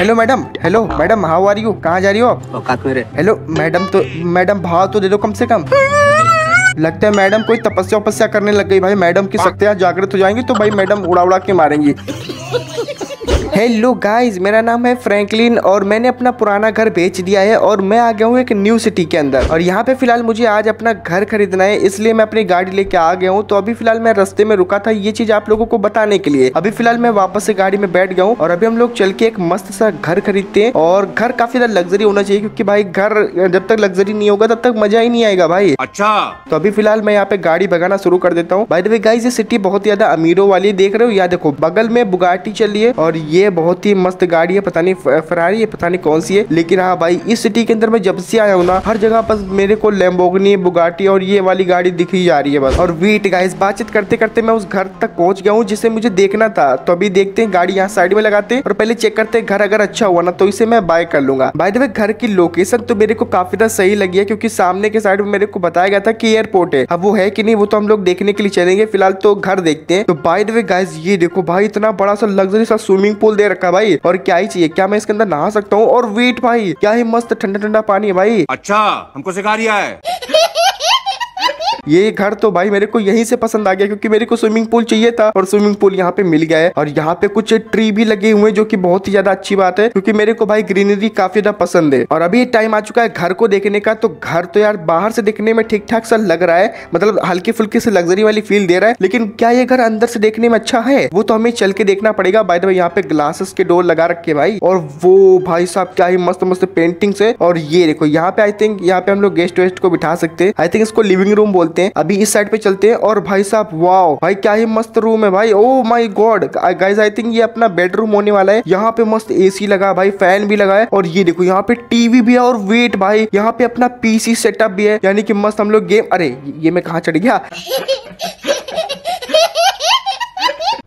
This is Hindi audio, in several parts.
Hello madam how are you, कहाँ जा रही हो आप? हेलो मैडम, तो मैडम भाव तो दे दो कम से कम। लगता है मैडम कोई तपस्या उपस्या करने लग गई भाई। मैडम की शक्तियाँ जागृत हो जाएंगी तो भाई मैडम उड़ा उड़ा के मारेंगी। हेलो गाइस, मेरा नाम है फ्रैंकलिन और मैंने अपना पुराना घर बेच दिया है और मैं आ गया हूँ एक न्यू सिटी के अंदर। और यहाँ पे फिलहाल मुझे आज अपना घर खरीदना है, इसलिए मैं अपनी गाड़ी लेके आ गया हूँ। तो अभी फिलहाल मैं रास्ते में रुका था ये चीज आप लोगों को बताने के लिए। अभी फिलहाल मैं वापस से गाड़ी में बैठ गया हूँ और अभी हम लोग चल के एक मस्त सा घर खरीदते हैं। और घर काफी ज्यादा लग्जरी होना चाहिए, क्योंकि भाई घर जब तक लग्जरी नहीं होगा तब तक मजा ही नहीं आएगा भाई। अच्छा, तो अभी फिलहाल मैं यहाँ पे गाड़ी भगाना शुरू कर देता हूँ। बाय द वे गाइस, ये सिटी बहुत ज्यादा अमीरों वाली, देख रहे हो? यहाँ देखो बगल में बुगाटी चली है और ये बहुत ही मस्त गाड़ी है, पता नहीं फरारी है, पता नहीं कौन सी है। लेकिन हाँ भाई, इस सिटी के अंदर मैं जब से आया हूँ ना, हर जगह बस मेरे को लैम्बोर्गिनी, बुगाटी और ये वाली गाड़ी दिखी जा रही है बस। और वेट गाइस, बातचीत करते करते मैं उस घर तक पहुंच गया हूँ जिसे मुझे देखना था। तो अभी देखते हैं, गाड़ी यहाँ साइड में लगाते हैं और पहले चेक करते हैं घर अगर अच्छा हुआ ना तो इसे मैं बाय कर लूंगा। बाय द वे, घर की लोकेशन तो मेरे को काफी ज्यादा सही लगी है, क्योंकि सामने के साइड में मेरे को बताया गया था कि एयरपोर्ट है। अब वो है कि नहीं वो तो हम लोग देखने के लिए चलेंगे, फिलहाल तो घर देखते हैं। तो बाय द वे गाइस, ये देखो भाई, इतना बड़ा सा लग्जरी सा स्विमिंग पूल दे रखा भाई। और क्या ही चाहिए, क्या मैं इसके अंदर नहा सकता हूँ? और वेट भाई, क्या ही मस्त ठंडा ठंडा पानी है भाई। अच्छा, हमको सिखा रहा है। ये घर तो भाई मेरे को यहीं से पसंद आ गया, क्योंकि मेरे को स्विमिंग पूल चाहिए था और स्विमिंग पूल यहाँ पे मिल गया है। और यहाँ पे कुछ ट्री भी लगे हुए हैं, जो कि बहुत ही ज्यादा अच्छी बात है, क्योंकि मेरे को भाई ग्रीनरी काफी ज्यादा पसंद है। और अभी टाइम आ चुका है घर को देखने का। तो घर तो यार बाहर से देखने में ठीक ठाक सा लग रहा है, मतलब हल्की फुल्की से लग्जरी वाली फील दे रहा है। लेकिन क्या ये घर अंदर से देखने में अच्छा है, वो तो हमें चल के देखना पड़ेगा। बाय द वे, यहाँ पे ग्लासेस के डोर लगा रखे भाई, और वो भाई साहब क्या ही मस्त मस्त पेंटिंग्स है। और ये देखो यहाँ पे, आई थिंक यहाँ पे हम लोग गेस्ट वेस्ट को बिठा सकते हैं। आई थिंक इसको लिविंग रूम बोलते। अभी इस साइड पे चलते हैं। और भाई साहब वाओ भाई, क्या ही मस्त रूम है भाई। Oh my God guys, I think ये अपना बेडरूम होने वाला है। यहाँ पे मस्त एसी लगा भाई, फैन भी लगा है। और ये देखो यहाँ पे टीवी भी है। और वेट भाई, यहाँ पे अपना पीसी सेटअप भी है, यानी कि मस्त हम लोग गेम। अरे ये मैं कहाँ चढ़ गया।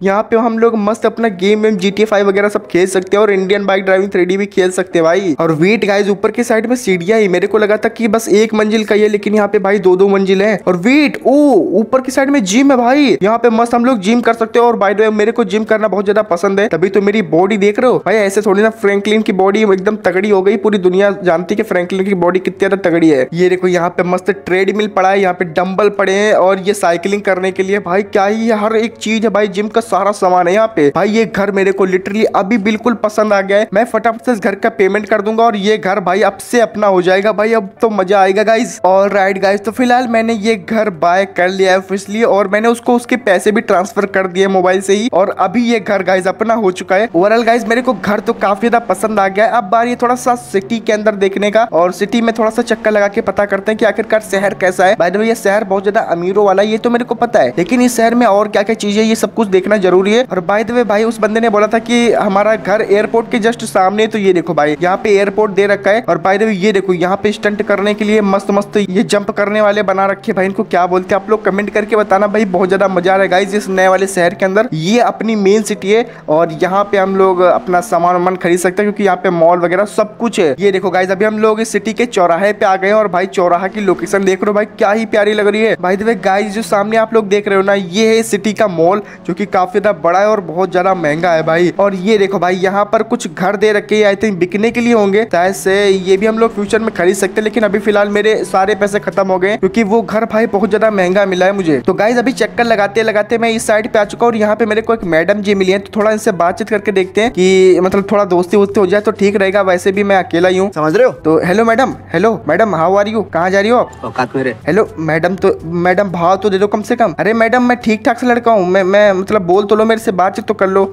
यहाँ पे हम लोग मस्त अपना गेम GTA 5 वगैरह सब खेल सकते हैं और इंडियन बाइक ड्राइविंग 3D भी खेल सकते हैं भाई। और वेट गाइस, ऊपर के साइड में सीढ़ियां ही, मेरे को लगा था कि बस एक मंजिल का ही है, लेकिन यहाँ पे भाई दो दो मंजिल है। और वेट, ओ ऊपर की साइड में जिम है भाई, यहाँ पे मस्त हम लोग जिम कर सकते हैं। और बाय द वे, मेरे को जिम करना बहुत ज्यादा पसंद है, तभी तो मेरी बॉडी देख रहे हो भाई। ऐसे थोड़ी ना, फ्रैंकलिन की बॉडी एकदम तगड़ी हो गई, पूरी दुनिया जानती है फ्रैंकलिन की बॉडी कितनी ज्यादा तगड़ी है। ये देखो यहाँ पे मस्त ट्रेडमिल पड़ा है, यहाँ पे डम्बल पड़े हैं और ये साइकिलिंग करने के लिए भाई। क्या ही हर एक चीज है भाई, जिम का सारा सामान है यहाँ पे भाई। ये घर मेरे को लिटरली अभी बिल्कुल पसंद आ गया है। मैं फटाफट से इस घर का पेमेंट कर दूंगा और ये घर भाई अब से अपना हो जाएगा भाई। अब तो मजा आएगा गाइज। ऑलराइट गाइज, तो फिलहाल मैंने ये घर बाय कर लिया है ऑफिशियली, और मैंने उसको उसके पैसे भी ट्रांसफर कर दिए मोबाइल से ही। और अभी ये घर गाइज अपना हो चुका है। ओवरऑल गाइज, मेरे को घर तो काफी ज्यादा पसंद आ गया है। अब बार ये थोड़ा सा सिटी के अंदर देखने का, और सिटी में थोड़ा सा चक्कर लगा के पता करते हैं कि आखिरकार शहर कैसा है। बाय द वे, ये शहर बहुत ज्यादा अमीरों वाला, ये तो मेरे को पता है, लेकिन इस शहर में और क्या क्या चीजें, ये सब कुछ देखना जरूरी है। और बाय द वे भाई, उस बंदे ने बोला था कि हमारा घर एयरपोर्ट के जस्ट सामने, तो ये देखो भाई यहाँ पे एयरपोर्ट दे रखा है। और बाय द वे ये देखो, यहाँ पे स्टंट करने के लिए मस्त मस्त ये जंप करने वाले बना रखे भाई, इनको क्या बोलते हैं आप लोग कमेंट करके बताना भाई। बहुत ज्यादा मजा आ रहा है गाइस इस नए वाले शहर के अंदर। ये अपनी मेन सिटी है और यहाँ पे हम लोग अपना सामान वामान खरीद सकते हैं, क्योंकि यहाँ पे मॉल वगैरह सब कुछ है। ये देखो गाइस, अभी हम लोग इस सिटी के चौराहे पे आ गए। और भाई चौराहा की लोकेशन देख रहे हो भाई, क्या ही प्यारी लग रही है। बाय द वे गाइस, जो सामने आप लोग देख रहे हो ना, ये है सिटी का मॉल, जो की काफी बड़ा है और बहुत ज्यादा महंगा है भाई। और ये देखो भाई, यहाँ पर कुछ घर दे रखे हैं, आई थिंक बिकने के लिए होंगे, शायद से ये भी हम लोग फ्यूचर में खरीद सकते हैं। लेकिन अभी फिलहाल मेरे सारे पैसे खत्म हो गए, क्योंकि वो घर भाई बहुत ज्यादा महंगा मिला है मुझे। तो गाइज, अभी चक्कर लगाते लगाते मैं इस साइड पे आ चुका हूँ और यहाँ पे मेरे को एक मैडम जी मिली है। तो थोड़ा इनसे बातचीत करके देखते हैं कि मतलब थोड़ा दोस्ती वोस्ती हो जाए तो ठीक रहेगा, वैसे भी मैं अकेला ही हूँ, समझ रहे हो? तो hello madam how are you, कहाँ जा रही हो आप? हेलो मैडम, तो मैडम भाव तो दे दो कम से कम। अरे मैडम, मैं ठीक ठाक से लड़का हूँ, मैं मतलब बोल तो लो, मेरे से बातचीत तो कर लो।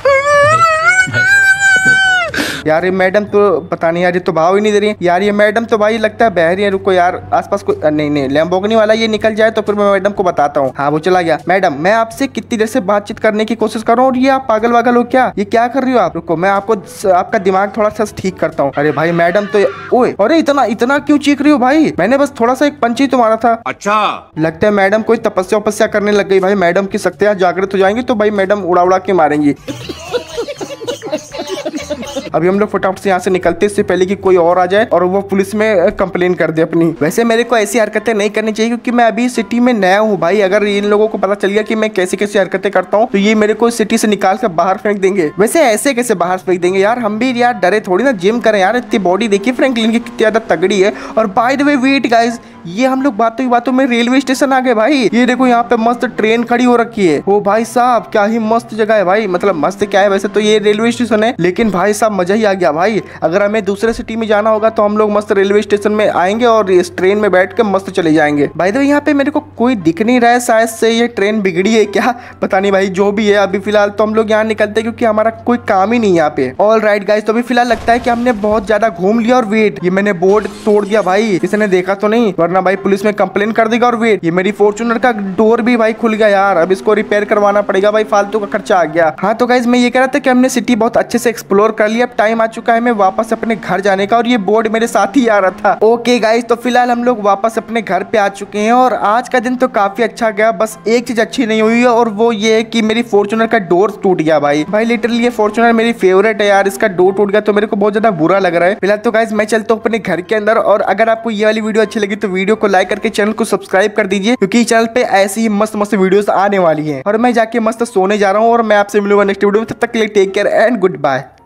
यार ये मैडम तो पता नहीं यार, ये तो भाव ही नहीं दे रही है यार। ये मैडम तो भाई लगता है बहरी है। रुको यार, आसपास कोई नहीं, लैम्बोर्गिनी वाला ये निकल जाए तो फिर मैं मैडम को बताता हूँ। हाँ वो चला गया। मैडम, मैं आपसे कितनी देर से बातचीत करने की कोशिश कर रहा हूँ और ये आप पागल वागल हो क्या? ये क्या कर रही हो आप? रुको, मैं आपको आपका दिमाग थोड़ा सा ठीक करता हूँ। अरे भाई मैडम तो, ओए अरे इतना इतना क्यों चीख रही हो भाई? मैंने बस थोड़ा सा एक पंच ही तो मारा था। अच्छा, लगता है मैडम कोई तपस्या उपस्या करने लग गई भाई। मैडम की शक्तियाँ जागृत हो जाएंगी तो भाई मैडम उड़ा उड़ा के मारेंगी। अभी हम लोग फटाफट से यहाँ से निकलते इससे पहले कि कोई और आ जाए और वो पुलिस में कंप्लेन कर दे अपनी। वैसे मेरे को ऐसी हरकतें नहीं करनी चाहिए क्योंकि मैं अभी सिटी में नया हूँ भाई। अगर इन लोगों को पता चल गया कि मैं कैसी कैसी हरकतें करता हूँ तो ये मेरे को सिटी से निकाल कर बाहर फेंक देंगे। वैसे ऐसे कैसे बाहर फेंक देंगे यार, हम भी यार डरे थोड़ी ना, जिम करें यार। इतनी बॉडी देखिए फ्रैंकलिन की कितनी ज्यादा तगड़ी है। और by the way wait guys, ये हम लोग बातों की बातों में रेलवे स्टेशन आ गए भाई। ये देखो यहाँ पे मस्त ट्रेन खड़ी हो रखी है। ओ भाई साहब क्या ही मस्त जगह है भाई, मतलब मस्त क्या है, वैसे तो ये रेलवे स्टेशन है लेकिन भाई साहब मजा ही आ गया भाई। अगर हमें दूसरे सिटी में जाना होगा तो हम लोग मस्त रेलवे स्टेशन में आएंगे और इस ट्रेन में बैठ के मस्त चले जाएंगे। भाई तो यहाँ पे मेरे को कोई दिख नहीं रहा है, शायद से ये ट्रेन बिगड़ी है क्या, पता नहीं भाई। जो भी है अभी फिलहाल तो हम लोग यहाँ निकलते हैं क्योंकि हमारा कोई काम ही नहीं यहाँ पे। ऑल राइट गाइस, तो अभी फिलहाल लगता है कि हमने बहुत ज्यादा घूम लिया। और वेट, ये मैंने बोर्ड तोड़ दिया भाई, किसी ने देखा तो नहीं, वरना भाई पुलिस में कंप्लेन कर देगा। और वेट, ये मेरी फॉर्च्यूनर का डोर भी भाई खुल गया यार, अब इसको रिपेयर करवाना पड़ेगा भाई, फालतू का खर्चा आ गया। हाँ तो गाइस मैं ये कह रहा था कि हमने सिटी बहुत अच्छे से एक्सप्लोर कर लिया, अब टाइम आ चुका है मैं वापस अपने घर जाने का। और ये बोर्ड मेरे साथ ही आ रहा था। ओके गाइस, तो फिलहाल हम लोग वापस अपने घर पे आ चुके हैं और आज का दिन तो काफी अच्छा गया। बस एक चीज अच्छी नहीं हुई है और वो ये है कि मेरी फॉर्च्यूनर का डोर टूट गया भाई। भाई लिटरली ये फॉर्च्यूनर मेरी फेवरेट है यार, इसका डोर टूट गया तो मेरे को बहुत ज्यादा बुरा लग रहा है। फिलहाल तो गाइस मैं चलता हूँ अपने घर के अंदर। और अगर आपको ये वाली वीडियो अच्छी लगी तो वीडियो को लाइक करके चैनल को सब्सक्राइब कर दीजिए क्योंकि चैनल पे ऐसी ही मस्त मस्त वीडियोस आने वाली हैं। और मैं जाके मस्त सोने जा रहा हूँ और मैं आपसे मिलूंगा नेक्स्ट वीडियो में। तब तक के लिए take care and good bye.